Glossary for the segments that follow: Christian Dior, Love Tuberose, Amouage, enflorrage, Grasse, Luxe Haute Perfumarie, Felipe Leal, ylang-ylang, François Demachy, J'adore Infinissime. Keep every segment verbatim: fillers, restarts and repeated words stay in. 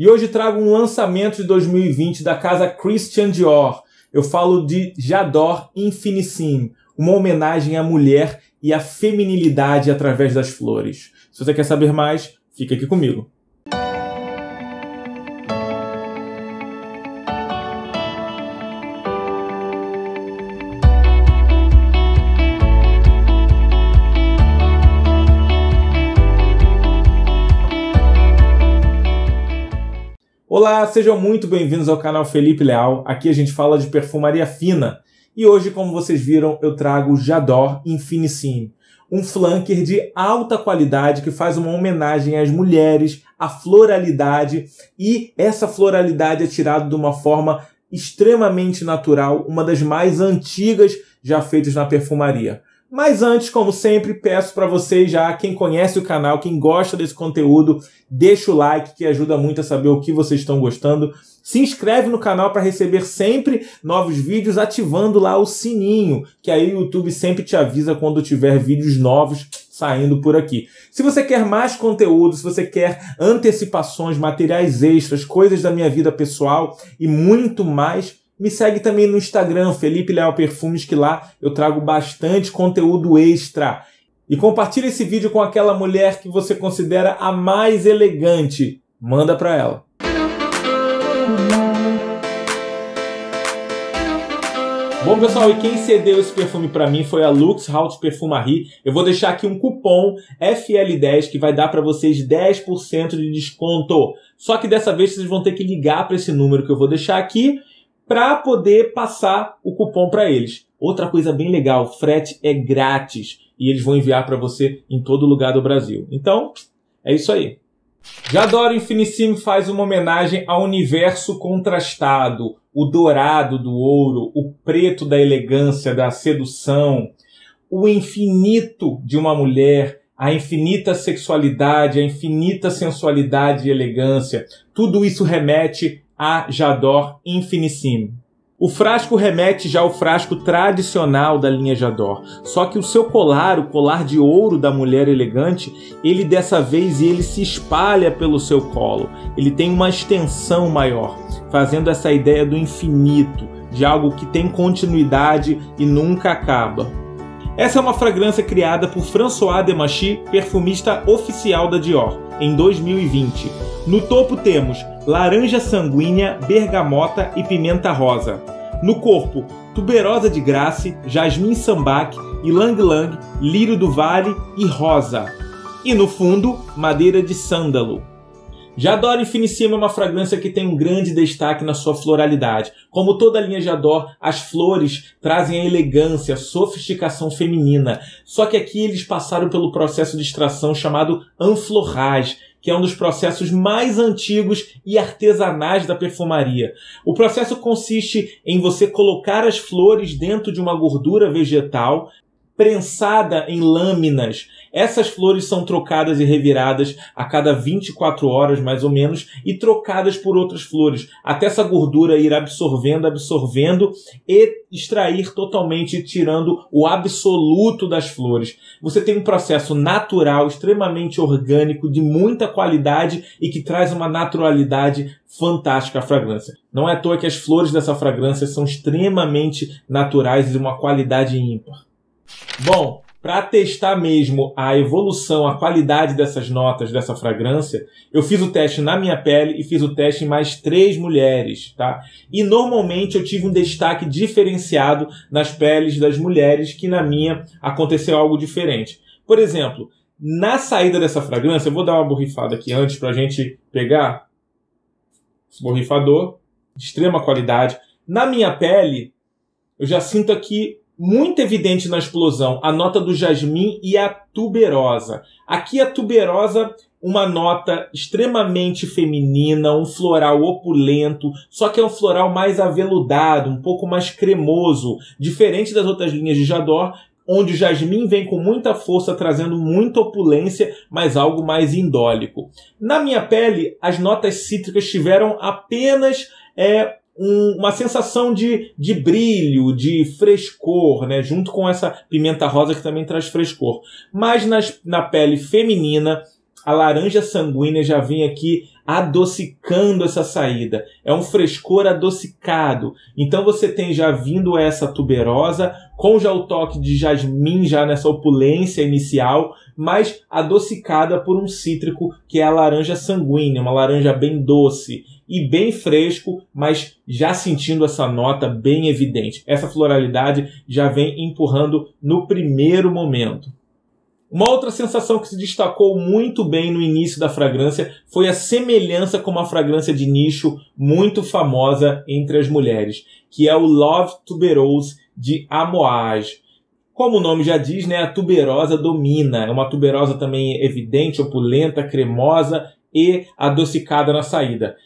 E hoje trago um lançamento de dois mil e vinte da casa Christian Dior. Eu falo de J'adore Infinissime, uma homenagem à mulher e à feminilidade através das flores. Se você quer saber mais, fica aqui comigo. Olá, sejam muito bem-vindos ao canal Felipe Leal. Aqui a gente fala de perfumaria fina. E hoje, como vocês viram, eu trago o J'adore Infinissime, um flanker de alta qualidade que faz uma homenagem às mulheres, à floralidade, e essa floralidade é tirada de uma forma extremamente natural, uma das mais antigas já feitas na perfumaria. Mas antes, como sempre, peço para vocês já, quem conhece o canal, quem gosta desse conteúdo, deixa o like que ajuda muito a saber o que vocês estão gostando. Se inscreve no canal para receber sempre novos vídeos, ativando lá o sininho, que aí o YouTube sempre te avisa quando tiver vídeos novos saindo por aqui. Se você quer mais conteúdo, se você quer antecipações, materiais extras, coisas da minha vida pessoal e muito mais, me segue também no Instagram, Felipe Leal Perfumes, que lá eu trago bastante conteúdo extra. E compartilha esse vídeo com aquela mulher que você considera a mais elegante. Manda pra ela. Bom, pessoal, e quem cedeu esse perfume para mim foi a Luxe Haute Perfumarie. Eu vou deixar aqui um cupom F L dez que vai dar para vocês dez por cento de desconto. Só que dessa vez vocês vão ter que ligar para esse número que eu vou deixar aqui, para poder passar o cupom para eles. Outra coisa bem legal, o frete é grátis e eles vão enviar para você em todo lugar do Brasil. Então, é isso aí. J'adore Infinissime faz uma homenagem ao universo contrastado, o dourado do ouro, o preto da elegância, da sedução, o infinito de uma mulher, a infinita sexualidade, a infinita sensualidade e elegância. Tudo isso remete a J'adore Infinissime. O frasco remete já ao frasco tradicional da linha J'adore, só que o seu colar, o colar de ouro da mulher elegante, ele dessa vez ele se espalha pelo seu colo. Ele tem uma extensão maior, fazendo essa ideia do infinito, de algo que tem continuidade e nunca acaba. Essa é uma fragrância criada por François Demachy, perfumista oficial da Dior, em dois mil e vinte. No topo temos laranja sanguínea, bergamota e pimenta rosa. No corpo, tuberosa de Grasse, jasmim sambac, ylang-ylang, lírio do vale e rosa. E no fundo, madeira de sândalo. J'adore Infinissime é uma fragrância que tem um grande destaque na sua floralidade. Como toda a linha J'adore, as flores trazem a elegância, a sofisticação feminina. Só que aqui eles passaram pelo processo de extração chamado enflorrage, que é um dos processos mais antigos e artesanais da perfumaria. O processo consiste em você colocar as flores dentro de uma gordura vegetal, prensada em lâminas. Essas flores são trocadas e reviradas a cada vinte e quatro horas, mais ou menos, e trocadas por outras flores, até essa gordura ir absorvendo, absorvendo e extrair totalmente, tirando o absoluto das flores. Você tem um processo natural, extremamente orgânico, de muita qualidade e que traz uma naturalidade fantástica à fragrância. Não é à toa que as flores dessa fragrância são extremamente naturais e de uma qualidade ímpar. Bom, para testar mesmo a evolução, a qualidade dessas notas, dessa fragrância, eu fiz o teste na minha pele e fiz o teste em mais três mulheres, tá? E normalmente eu tive um destaque diferenciado nas peles das mulheres, que na minha aconteceu algo diferente. Por exemplo, na saída dessa fragrância, eu vou dar uma borrifada aqui antes para a gente pegar esse borrifador, de extrema qualidade. Na minha pele, eu já sinto aqui muito evidente na explosão a nota do jasmim e a tuberosa. Aqui a tuberosa, uma nota extremamente feminina, um floral opulento, só que é um floral mais aveludado, um pouco mais cremoso, diferente das outras linhas de J'adore, onde o jasmim vem com muita força, trazendo muita opulência, mas algo mais indólico. Na minha pele, as notas cítricas tiveram apenas é, uma sensação de, de brilho, de frescor, né? Junto com essa pimenta rosa que também traz frescor. Mas nas, na pele feminina, A laranja sanguínea já vem aqui adocicando essa saída. É um frescor adocicado. Então você tem já vindo essa tuberosa, com já o toque de jasmim já nessa opulência inicial, mas adocicada por um cítrico que é a laranja sanguínea, uma laranja bem doce e bem fresco, mas já sentindo essa nota bem evidente. Essa floralidade já vem empurrando no primeiro momento. Uma outra sensação que se destacou muito bem no início da fragrância foi a semelhança com uma fragrância de nicho muito famosa entre as mulheres, que é o Love Tuberose de Amouage. Como o nome já diz, né, a tuberosa domina. É uma tuberosa também evidente, opulenta, cremosa e adocicada na saída.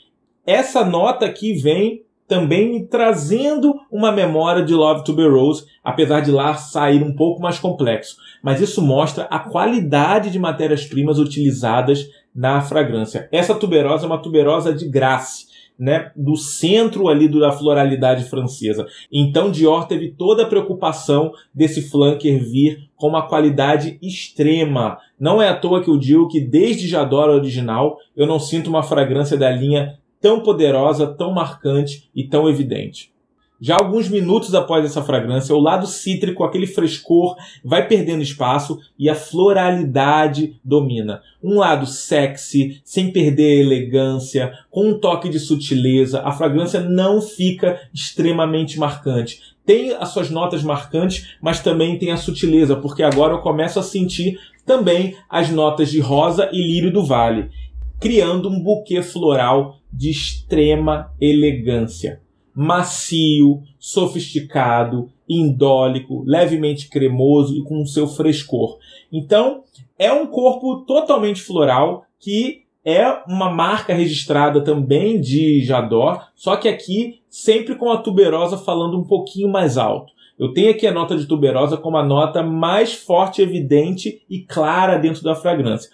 Essa nota aqui vem também me trazendo uma memória de Love Tuberose, apesar de lá sair um pouco mais complexo. Mas isso mostra a qualidade de matérias-primas utilizadas na fragrância. Essa tuberosa é uma tuberosa de Grasse, né, do centro ali da floralidade francesa. Então Dior teve toda a preocupação desse flanker vir com uma qualidade extrema. Não é à toa que eu digo que desde J'adore original eu não sinto uma fragrância da linha tão poderosa, tão marcante e tão evidente. Já alguns minutos após essa fragrância, o lado cítrico, aquele frescor, vai perdendo espaço e a floralidade domina. Um lado sexy, sem perder a elegância, com um toque de sutileza. A fragrância não fica extremamente marcante. Tem as suas notas marcantes, mas também tem a sutileza, porque agora eu começo a sentir também as notas de rosa e lírio do vale, criando um buquê floral de extrema elegância, macio, sofisticado, indólico, levemente cremoso e com o seu frescor. Então, é um corpo totalmente floral, que é uma marca registrada também de J'adore, só que aqui sempre com a tuberosa falando um pouquinho mais alto. Eu tenho aqui a nota de tuberosa como a nota mais forte, evidente e clara dentro da fragrância.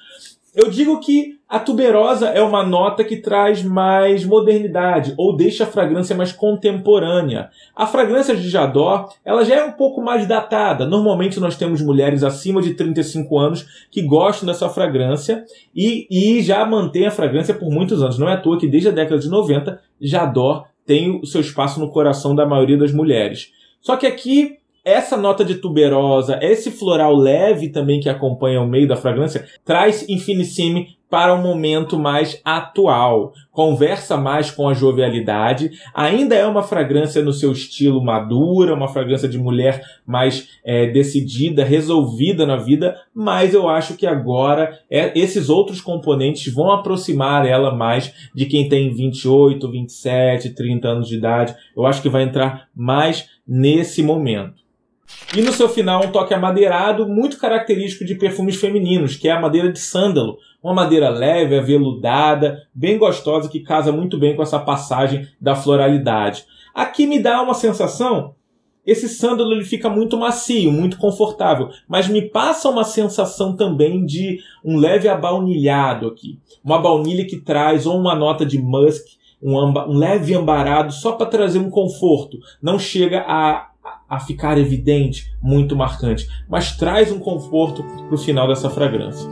Eu digo que a tuberosa é uma nota que traz mais modernidade, ou deixa a fragrância mais contemporânea. A fragrância de J'adore, ela já é um pouco mais datada. Normalmente nós temos mulheres acima de trinta e cinco anos que gostam dessa fragrância e, e já mantém a fragrância por muitos anos. Não é à toa que desde a década de noventa, J'adore tem o seu espaço no coração da maioria das mulheres. Só que aqui, essa nota de tuberosa, esse floral leve também que acompanha o meio da fragrância, traz Infinissime para um momento mais atual. Conversa mais com a jovialidade. Ainda é uma fragrância no seu estilo madura, uma fragrância de mulher mais é, decidida, resolvida na vida, mas eu acho que agora é, esses outros componentes vão aproximar ela mais de quem tem vinte e oito, vinte e sete, trinta anos de idade. Eu acho que vai entrar mais nesse momento. E no seu final, um toque amadeirado muito característico de perfumes femininos, que é a madeira de sândalo. Uma madeira leve, aveludada, bem gostosa, que casa muito bem com essa passagem da floralidade. Aqui me dá uma sensação, esse sândalo ele fica muito macio, muito confortável, mas me passa uma sensação também de um leve abaunilhado aqui. Uma baunilha que traz ou uma nota de musk, um, amba, um leve ambarado, só para trazer um conforto. Não chega a a ficar evidente, muito marcante, mas traz um conforto para o final dessa fragrância.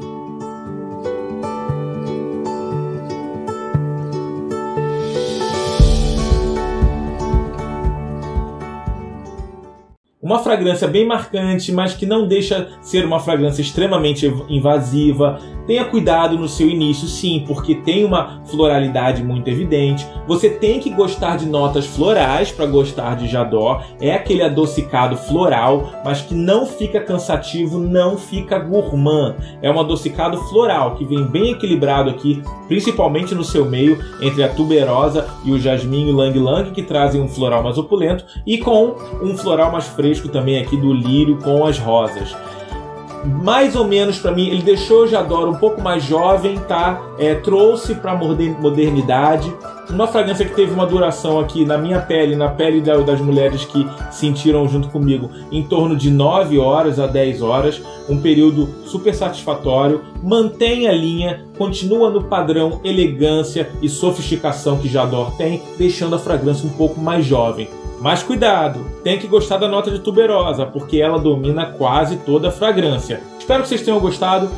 Uma fragrância bem marcante, mas que não deixa ser uma fragrância extremamente invasiva. Tenha cuidado no seu início, sim, porque tem uma floralidade muito evidente. Você tem que gostar de notas florais para gostar de J'adore. É aquele adocicado floral, mas que não fica cansativo, não fica gourmand. É um adocicado floral que vem bem equilibrado aqui, principalmente no seu meio, entre a tuberosa e o jasmim e o lang-lang, que trazem um floral mais opulento, e com um floral mais fresco também aqui do lírio com as rosas. Mais ou menos para mim, ele deixou J'adore um pouco mais jovem, tá? É, trouxe para modernidade. Uma fragrância que teve uma duração aqui na minha pele, na pele das mulheres que sentiram junto comigo, em torno de nove horas a dez horas, um período super satisfatório. Mantém a linha, continua no padrão elegância e sofisticação que J'adore tem, deixando a fragrância um pouco mais jovem. Mas cuidado, tem que gostar da nota de tuberosa, porque ela domina quase toda a fragrância. Espero que vocês tenham gostado.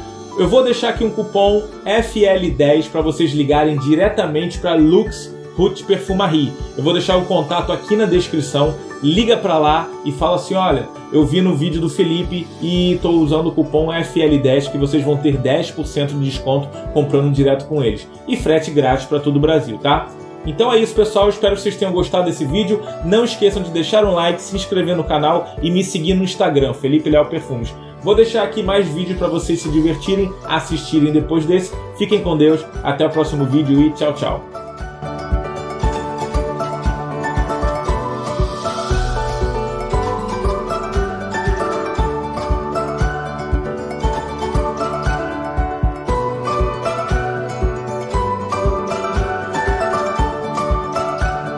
Eu vou deixar aqui um cupom F L dez para vocês ligarem diretamente para Luxe Haute Perfumarie. Eu vou deixar o contato aqui na descrição. Liga para lá e fala assim: olha, eu vi no vídeo do Felipe e estou usando o cupom F L dez, que vocês vão ter dez por cento de desconto comprando direto com eles. E frete grátis para todo o Brasil, tá? Então é isso, pessoal. Eu espero que vocês tenham gostado desse vídeo. Não esqueçam de deixar um like, se inscrever no canal e me seguir no Instagram, Felipe Leal Perfumes. Vou deixar aqui mais vídeos para vocês se divertirem, assistirem depois desse. Fiquem com Deus, até o próximo vídeo e tchau, tchau.